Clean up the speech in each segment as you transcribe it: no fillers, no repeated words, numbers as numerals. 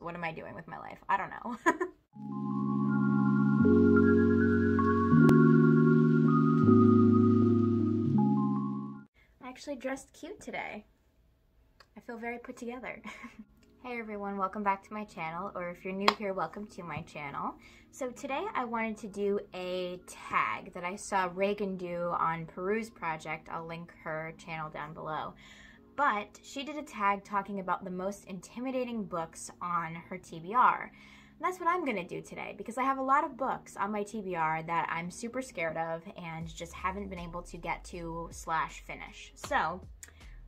What am I doing with my life? I don't know. I actually dressed cute today. I feel very put together. Hey everyone, welcome back to my channel, or if you're new here, welcome to my channel. So today I wanted to do a tag that I saw Reagan do on Peru's project. I'll link her channel down below. But she did a tag talking about the most intimidating books on her TBR. And that's what I'm gonna do today, because I have a lot of books on my TBR that I'm super scared of and just haven't been able to get to / finish. So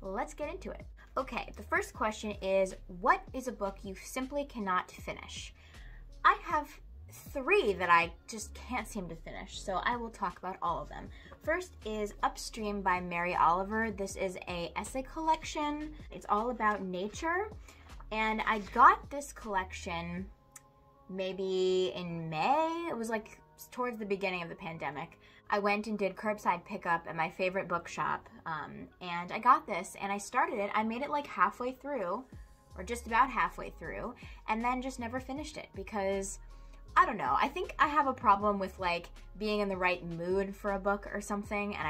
let's get into it. Okay, the first question is, what is a book you simply cannot finish? I have three that I just can't seem to finish, so I will talk about all of them. First is Upstream by Mary Oliver. This is an essay collection. It's all about nature, and I got this collection maybe in May. It was like towards the beginning of the pandemic. I went and did curbside pickup at my favorite bookshop, and I got this, and I started it. I made it like halfway through, or just about halfway through, and then just never finished it because, I don't know, I think I have a problem with like being in the right mood for a book or something, and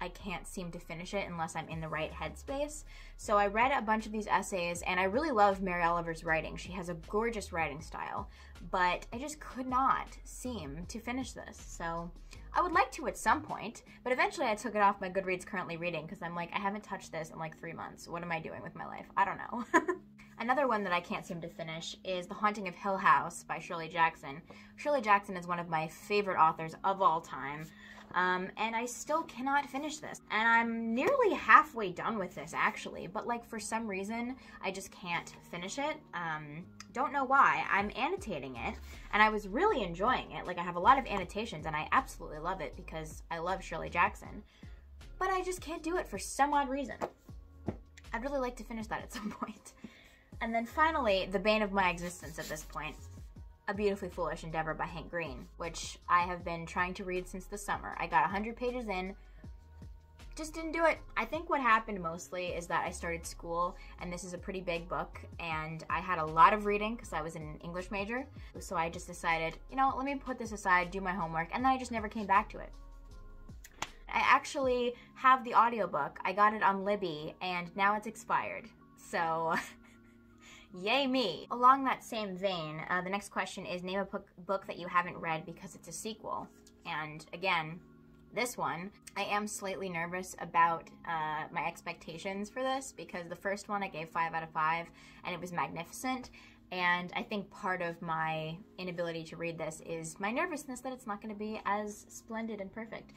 I can't seem to finish it unless I'm in the right headspace. So I read a bunch of these essays, and I really love Mary Oliver's writing. She has a gorgeous writing style, but I just could not seem to finish this. So I would like to at some point, but eventually I took it off my Goodreads currently reading because I'm like, I haven't touched this in like 3 months. What am I doing with my life? I don't know. Another one that I can't seem to finish is The Haunting of Hill House by Shirley Jackson. Shirley Jackson is one of my favorite authors of all time. And I still cannot finish this, and I'm nearly halfway done with this actually, but like for some reason I just can't finish it. Don't know why. I'm annotating it, and I was really enjoying it. Like, I have a lot of annotations, and I absolutely love it because I love Shirley Jackson, but I just can't do it for some odd reason. I'd really like to finish that at some point. And then finally, the bane of my existence at this point, A Beautifully Foolish Endeavor by Hank Green, which I have been trying to read since the summer. I got 100 pages in, just didn't do it. I think what happened mostly is that I started school, and this is a pretty big book, and I had a lot of reading because I was an English major. So I just decided, you know, let me put this aside, do my homework, and then I just never came back to it. I actually have the audiobook. I got it on Libby, and now it's expired. So yay me. Along that same vein, the next question is, name a book that you haven't read because it's a sequel. And again, this one, I am slightly nervous about my expectations for this, because the first one I gave 5 out of 5, and it was magnificent. And I think part of my inability to read this is my nervousness that it's not going to be as splendid and perfect.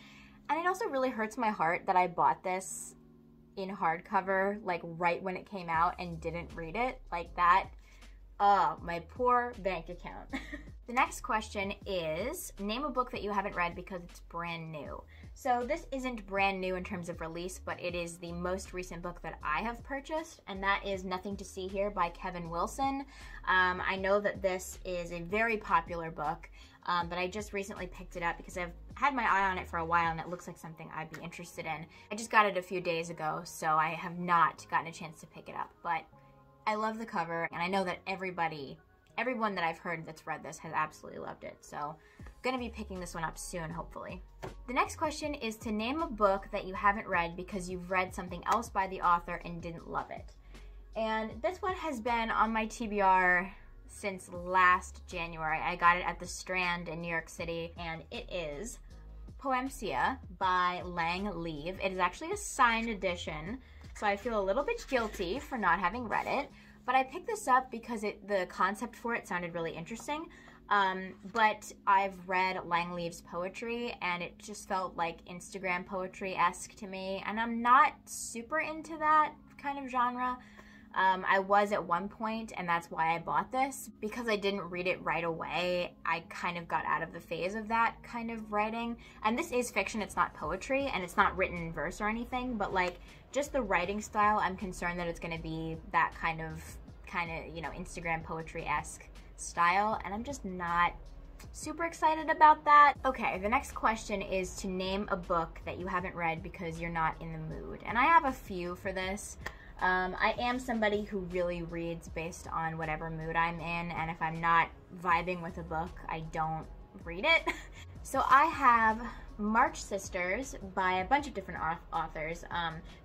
And it also really hurts my heart that I bought this in hardcover like right when it came out and didn't read it. Like, that, my poor bank account. The next question is, name a book that you haven't read because it's brand new. So this isn't brand new in terms of release, but it is the most recent book that I have purchased, and that is Nothing to See Here by Kevin Wilson. I know that this is a very popular book, but I just recently picked it up because I've had my eye on it for a while, and it looks like something I'd be interested in. I just got it a few days ago, so I have not gotten a chance to pick it up, but I love the cover, and I know that everyone that I've heard that's read this has absolutely loved it, so I'm gonna be picking this one up soon, hopefully. The next question is to name a book that you haven't read because you've read something else by the author and didn't love it. And this one has been on my TBR since last January. I got it at The Strand in New York City, and it is Poemsia by Lang Leav. It is actually a signed edition, so I feel a little bit guilty for not having read it, but I picked this up because the concept for it sounded really interesting. But I've read Lang Leav's poetry, and it just felt like Instagram poetry-esque to me, and I'm not super into that kind of genre. I was at one point, and that's why I bought this. Because I didn't read it right away, I kind of got out of the phase of that kind of writing. And this is fiction, it's not poetry, and it's not written in verse or anything, but like, just the writing style, I'm concerned that it's gonna be that kind of, you know, Instagram poetry-esque style, and I'm just not super excited about that. Okay, the next question is to name a book that you haven't read because you're not in the mood. And I have a few for this. I am somebody who really reads based on whatever mood I'm in, and if I'm not vibing with a book, I don't read it. So I have March Sisters by a bunch of different authors,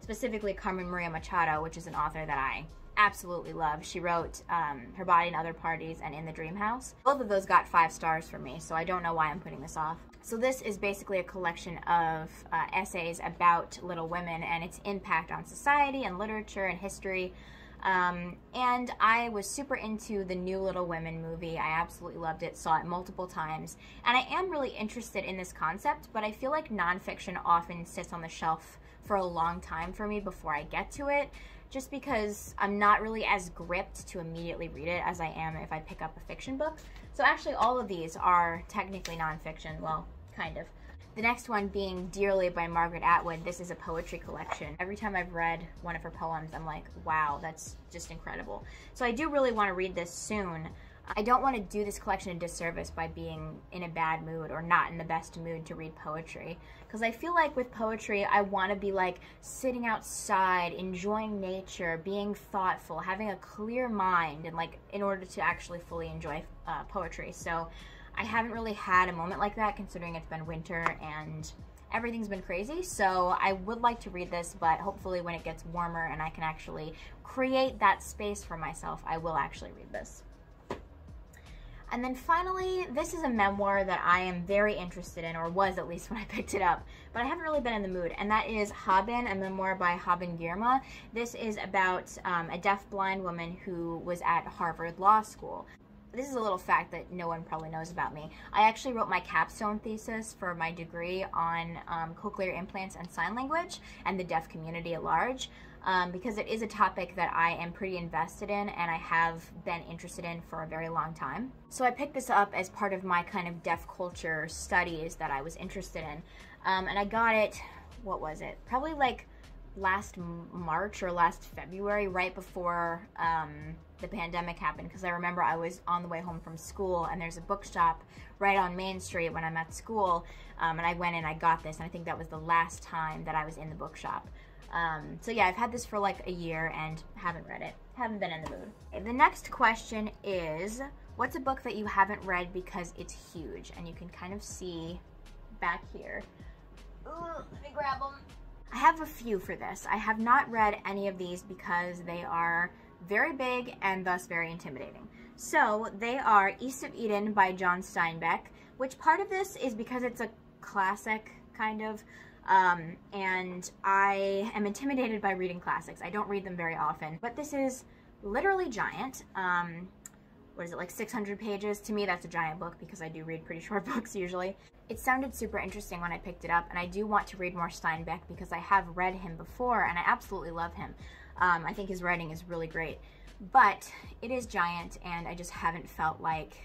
specifically Carmen Maria Machado, which is an author that I absolutely love. She wrote Her Body and Other Parties and In the Dream House. Both of those got 5 stars for me, so I don't know why I'm putting this off. So this is basically a collection of essays about Little Women and its impact on society and literature and history. And I was super into the new Little Women movie. I absolutely loved it, saw it multiple times. And I am really interested in this concept, but I feel like nonfiction often sits on the shelf for a long time for me before I get to it, just because I'm not really as gripped to immediately read it as I am if I pick up a fiction book. So actually all of these are technically nonfiction, well, kind of. The next one being Dearly by Margaret Atwood. This is a poetry collection. Every time I've read one of her poems, I'm like, wow, that's just incredible. So I do really want to read this soon. I don't want to do this collection a disservice by being in a bad mood or not in the best mood to read poetry, because I feel like with poetry I want to be like sitting outside, enjoying nature, being thoughtful, having a clear mind, and like in order to actually fully enjoy poetry. So I haven't really had a moment like that, considering it's been winter and everything's been crazy. So I would like to read this, but hopefully when it gets warmer and I can actually create that space for myself, I will actually read this. And then finally, this is a memoir that I am very interested in, or was at least when I picked it up, but I haven't really been in the mood, and that is Haben, a memoir by Haben Girma. This is about a deafblind woman who was at Harvard Law School. This is a little fact that no one probably knows about me. I actually wrote my capstone thesis for my degree on cochlear implants and sign language and the deaf community at large, because it is a topic that I am pretty invested in and I have been interested in for a very long time. So I picked this up as part of my kind of deaf culture studies that I was interested in. And I got it, what was it? Probably like last March or last February, right before the pandemic happened, because I remember I was on the way home from school and there's a bookshop right on Main Street when I'm at school, and I went and I got this, and I think that was the last time that I was in the bookshop. So yeah, I've had this for like a year and haven't read it. Haven't been in the mood. Okay, the next question is, what's a book that you haven't read because it's huge? And you can kind of see back here. Ooh, let me grab them. I have a few for this. I have not read any of these because they are very big and thus very intimidating. So they are East of Eden by John Steinbeck, which part of this is because it's a classic, kind of, and I am intimidated by reading classics. I don't read them very often, but this is literally giant. What is it, like 600 pages? To me, that's a giant book because I do read pretty short books usually. It sounded super interesting when I picked it up, and I do want to read more Steinbeck because I have read him before and I absolutely love him. I think his writing is really great, but it is giant and I just haven't felt like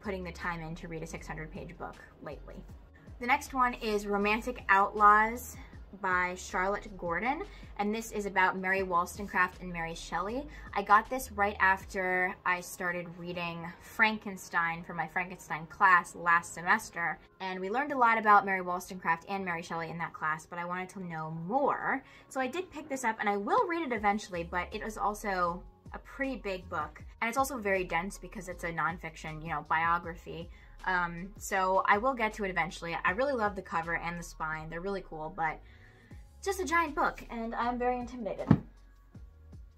putting the time in to read a 600-page book lately. The next one is Romantic Outlaws by Charlotte Gordon, and this is about Mary Wollstonecraft and Mary Shelley. I got this right after I started reading Frankenstein for my Frankenstein class last semester, and we learned a lot about Mary Wollstonecraft and Mary Shelley in that class, but I wanted to know more. So I did pick this up, and I will read it eventually, but it is also a pretty big book, and it's also very dense because it's a nonfiction, you know, biography. So I will get to it eventually. I really love the cover and the spine. They're really cool, but just a giant book, and I'm very intimidated.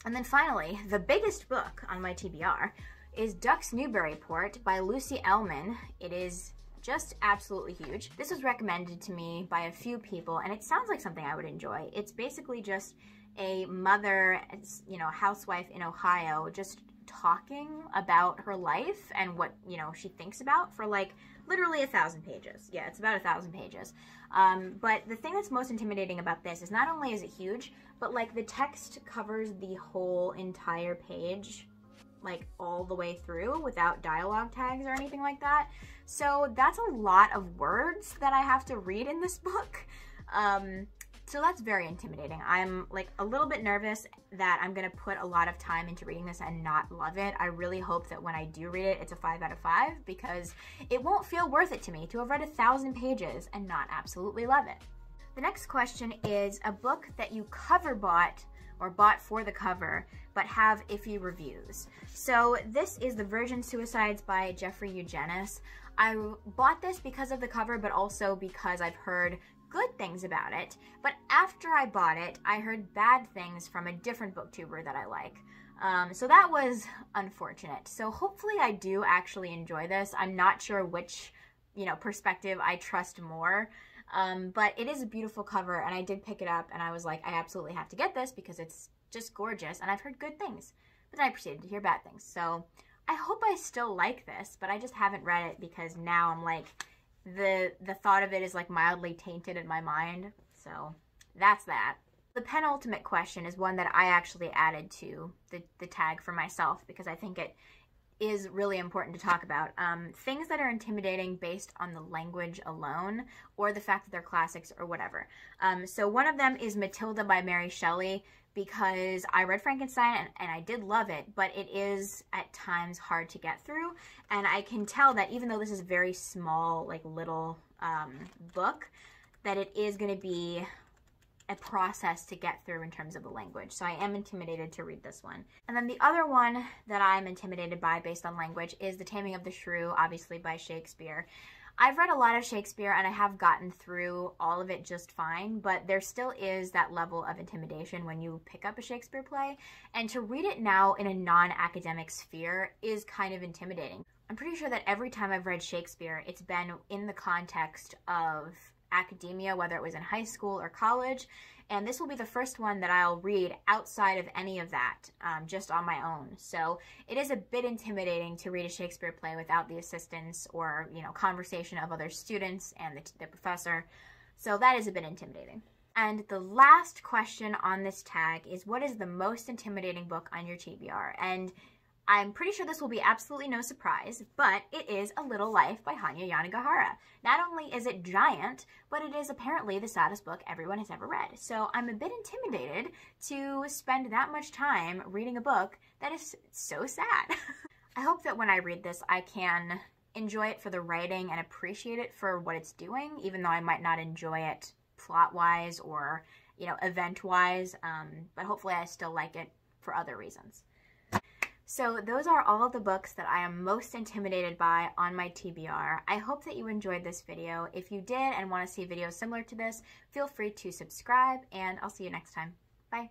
And then finally, the biggest book on my TBR is Ducks Newburyport by Lucy Ellman. It is just absolutely huge. This was recommended to me by a few people, and it sounds like something I would enjoy. It's basically just a mother, you know, housewife in Ohio, just talking about her life and what, you know, she thinks about for like literally 1,000 pages. Yeah, it's about 1,000 pages. But the thing that's most intimidating about this is not only is it huge, but like the text covers the whole entire page, like all the way through without dialogue tags or anything like that. So that's a lot of words that I have to read in this book. So that's very intimidating. I'm like a little bit nervous that I'm gonna put a lot of time into reading this and not love it. I really hope that when I do read it, it's a 5 out of 5 because it won't feel worth it to me to have read 1,000 pages and not absolutely love it. The next question is a book that you cover bought or bought for the cover, but have iffy reviews. So this is The Virgin Suicides by Jeffrey Eugenides. I bought this because of the cover, but also because I've heard good things about it. But after I bought it, I heard bad things from a different booktuber that I like. So that was unfortunate. So hopefully I do actually enjoy this. I'm not sure which, perspective I trust more. But it is a beautiful cover, and I did pick it up, and I was like, I absolutely have to get this because it's just gorgeous, and I've heard good things. But then I proceeded to hear bad things. So I hope I still like this, but I just haven't read it because now I'm like, the thought of it is like mildly tainted in my mind. So that's that. The penultimate question is one that I actually added to the tag for myself because I think it is really important to talk about. Things that are intimidating based on the language alone or the fact that they're classics or whatever. So one of them is Matilda by Mary Shelley, because I read Frankenstein and I did love it, but it is at times hard to get through. And I can tell that even though this is a very small, like little book, that it is gonna be a process to get through in terms of the language. So I am intimidated to read this one. And then the other one that I'm intimidated by based on language is The Taming of the Shrew, obviously by Shakespeare. I've read a lot of Shakespeare and I have gotten through all of it just fine, but there still is that level of intimidation when you pick up a Shakespeare play, and to read it now in a non-academic sphere is kind of intimidating. I'm pretty sure that every time I've read Shakespeare, it's been in the context of academia, whether it was in high school or college, and this will be the first one that I'll read outside of any of that, just on my own. So it is a bit intimidating to read a Shakespeare play without the assistance or, conversation of other students and the professor. So that is a bit intimidating. And the last question on this tag is, what is the most intimidating book on your TBR? And I'm pretty sure this will be absolutely no surprise, but it is A Little Life by Hanya Yanagihara. Not only is it giant, but it is apparently the saddest book everyone has ever read. So I'm a bit intimidated to spend that much time reading a book that is so sad. I hope that when I read this, I can enjoy it for the writing and appreciate it for what it's doing, even though I might not enjoy it plot-wise or, event-wise, but hopefully I still like it for other reasons. So those are all of the books that I am most intimidated by on my TBR. I hope that you enjoyed this video. If you did and want to see videos similar to this, feel free to subscribe, and I'll see you next time. Bye.